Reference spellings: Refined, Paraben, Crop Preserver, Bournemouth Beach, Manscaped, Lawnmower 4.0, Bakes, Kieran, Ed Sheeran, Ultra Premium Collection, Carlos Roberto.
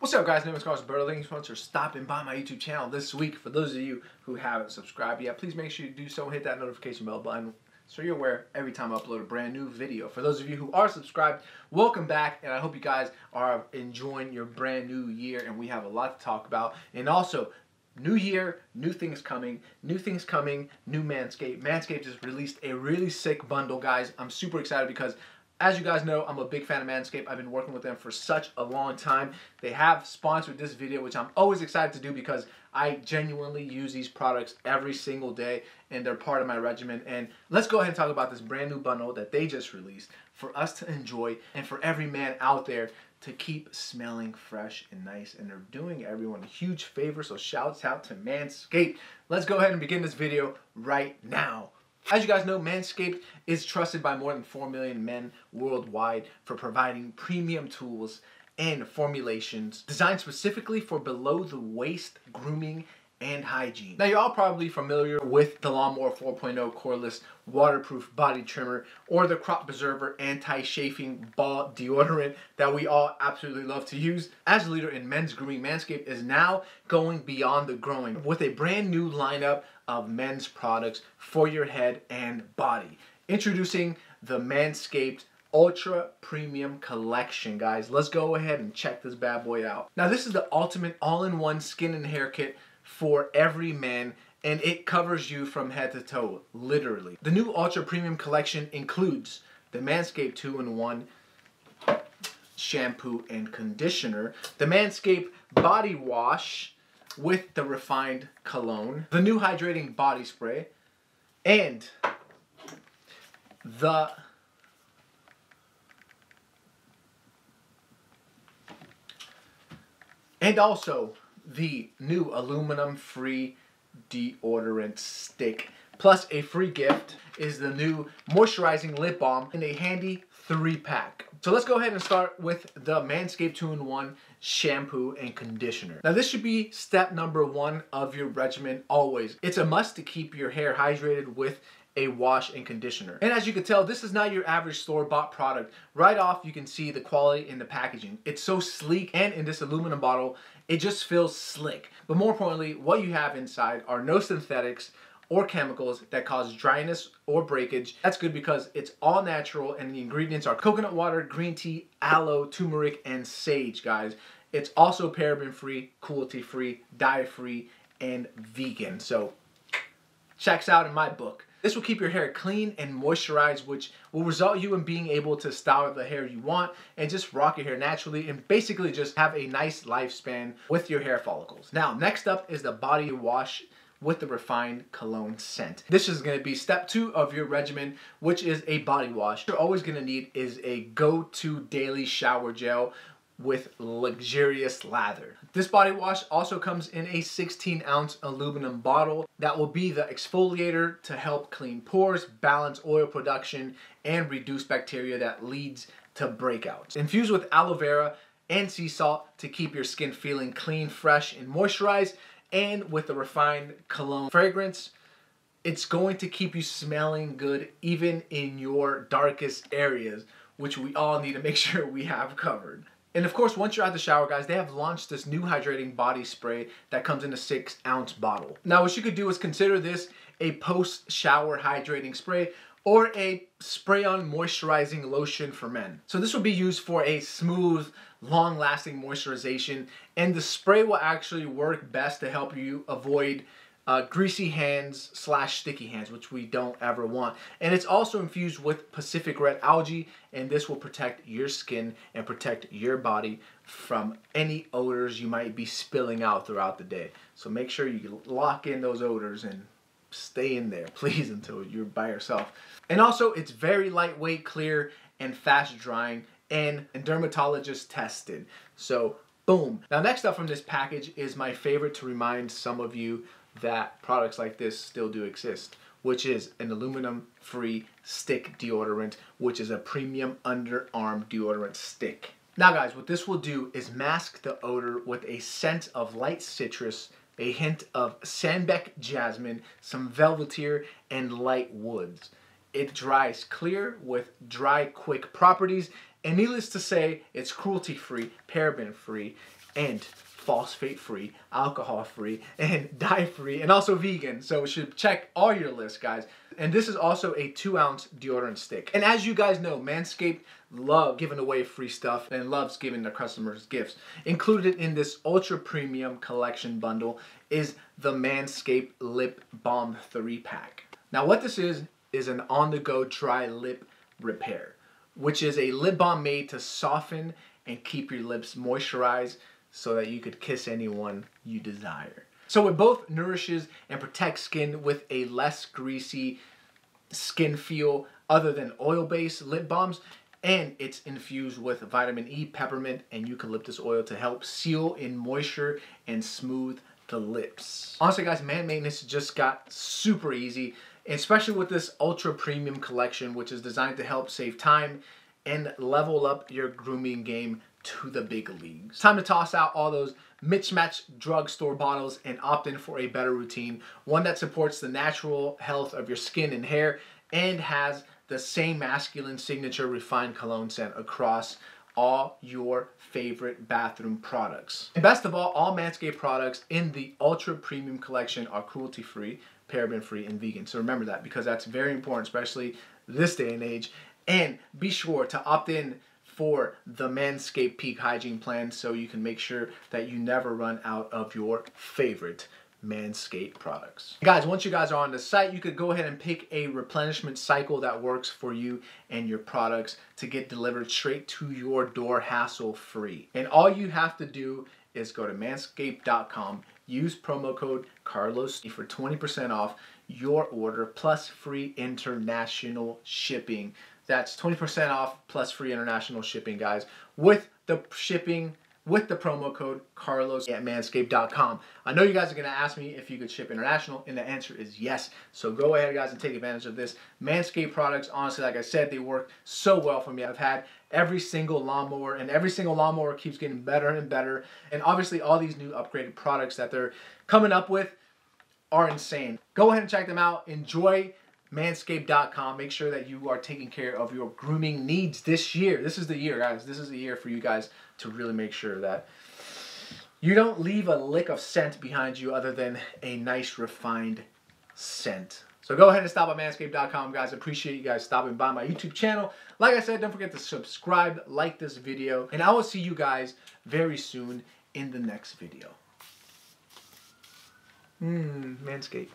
What's up, guys? My name is Carlos Roberto. Thanks so much for stopping by my YouTube channel this week. For those of you who haven't subscribed yet, please make sure you do so. Hit that notification bell button so you're aware every time I upload a brand new video. For those of you who are subscribed, welcome back, and I hope you guys are enjoying your brand new year, and we have a lot to talk about. And also, new year, new things coming, new Manscaped. Manscaped has released a really sick bundle, guys. I'm super excited because, as you guys know, I'm a big fan of Manscaped. I've been working with them for such a long time. They have sponsored this video, which I'm always excited to do because I genuinely use these products every single day and they're part of my regimen. And let's go ahead and talk about this brand new bundle that they just released for us to enjoy and for every man out there to keep smelling fresh and nice. And they're doing everyone a huge favor, so shouts out to Manscaped. Let's go ahead and begin this video right now. As you guys know, Manscaped is trusted by more than 4 million men worldwide for providing premium tools and formulations designed specifically for below-the-waist grooming and hygiene. Now, you're all probably familiar with the Lawnmower 4.0 cordless waterproof body trimmer or the Crop Preserver anti-chafing ball deodorant that we all absolutely love to use. As a leader in men's grooming, Manscaped is now going beyond the growing with a brand new lineup of men's products for your head and body. Introducing the Manscaped Ultra Premium Collection, guys. Let's go ahead and check this bad boy out. Now, this is the ultimate all-in-one skin and hair kit for every man, and it covers you from head to toe, literally. The new Ultra Premium Collection includes the Manscaped 2-in-1 shampoo and conditioner, the Manscaped body wash with the refined cologne, the new hydrating body spray, and the also the new aluminum-free deodorant stick. Plus, a free gift is the new moisturizing lip balm in a handy 3-pack. So let's go ahead and start with the Manscaped 2-in-1 shampoo and conditioner. Now, this should be step number one of your regimen always. It's a must to keep your hair hydrated with a wash and conditioner. And as you can tell, this is not your average store-bought product. Right off, you can see the quality in the packaging. It's so sleek, and in this aluminum bottle, it just feels slick. But more importantly, what you have inside are no synthetics or chemicals that cause dryness or breakage. That's good because it's all natural, and the ingredients are coconut water, green tea, aloe, turmeric, and sage, guys. It's also paraben-free, cruelty-free, dye-free, and vegan. So, checks out in my book. This will keep your hair clean and moisturized, which will result you in being able to style the hair you want and just rock your hair naturally and basically just have a nice lifespan with your hair follicles. Now, next up is the body wash with the refined cologne scent. This is gonna be step two of your regimen, which is a body wash. What you're always gonna need is a go-to daily shower gel with luxurious lather. This body wash also comes in a 16-ounce aluminum bottle that will be the exfoliator to help clean pores, balance oil production, and reduce bacteria that leads to breakouts. Infused with aloe vera and sea salt to keep your skin feeling clean, fresh, and moisturized, and with the refined cologne fragrance, it's going to keep you smelling good even in your darkest areas, which we all need to make sure we have covered. And of course, once you're out the shower, guys, they have launched this new hydrating body spray that comes in a 6-ounce bottle. Now, what you could do is consider this a post-shower hydrating spray or a spray-on moisturizing lotion for men. So this will be used for a smooth, long-lasting moisturization, and the spray will actually work best to help you avoid greasy hands / sticky hands, which we don't ever want. And it's also infused with Pacific red algae, and this will protect your skin and protect your body from any odors you might be spilling out throughout the day. So make sure you lock in those odors and stay in there, please, until you're by yourself. And also, it's very lightweight, clear, and fast drying, and dermatologist tested. So boom. Now, next up from this package is my favorite, to remind some of you that products like this still do exist, which is an aluminum-free stick deodorant, which is a premium underarm deodorant stick. Now, guys, what this will do is mask the odor with a scent of light citrus, a hint of Sanbec jasmine, some velvetier, and light woods. It dries clear with dry quick properties, and needless to say, it's cruelty-free, paraben-free, and phosphate-free, alcohol-free, and dye-free, and also vegan. So you should check all your lists, guys. And this is also a 2-ounce deodorant stick. And as you guys know, Manscaped loves giving away free stuff and loves giving their customers gifts. Included in this Ultra Premium Collection bundle is the Manscaped Lip Balm 3-pack. Now what this is an on-the-go dry lip repair, which is a lip balm made to soften and keep your lips moisturized, so that you could kiss anyone you desire. So it both nourishes and protects skin with a less greasy skin feel other than oil-based lip balms, and it's infused with vitamin E, peppermint, and eucalyptus oil to help seal in moisture and smooth the lips. Honestly guys, man maintenance just got super easy, especially with this Ultra Premium Collection, which is designed to help save time and level up your grooming game to the big leagues. Time to toss out all those mismatched drugstore bottles and opt in for a better routine, one that supports the natural health of your skin and hair and has the same masculine signature refined cologne scent across all your favorite bathroom products. And best of all Manscaped products in the Ultra Premium Collection are cruelty-free, paraben-free, and vegan. So remember that, because that's very important, especially this day and age. And be sure to opt in for the Manscaped Peak Hygiene Plan so you can make sure that you never run out of your favorite Manscaped products. Guys, once you guys are on the site, you could go ahead and pick a replenishment cycle that works for you and your products to get delivered straight to your door hassle-free. And all you have to do is go to manscaped.com, use promo code Carlos for 20% off your order plus free international shipping. That's 20% off plus free international shipping, guys, with the shipping, with the promo code Carlos at manscaped.com. I know you guys are gonna ask me if you could ship international, and the answer is yes. So go ahead, guys, and take advantage of this. Manscaped products, honestly, like I said, they work so well for me. I've had every single lawnmower, and every single lawnmower keeps getting better and better. And obviously, all these new upgraded products that they're coming up with are insane. Go ahead and check them out. Enjoy manscaped.com. Make sure that you are taking care of your grooming needs this year. This is the year, guys. This is the year for you guys to really make sure that you don't leave a lick of scent behind you other than a nice refined scent. So go ahead and stop at manscaped.com, guys. Appreciate you guys stopping by my YouTube channel. Like I said, don't forget to subscribe, like this video, and I will see you guys very soon in the next video. Manscaped.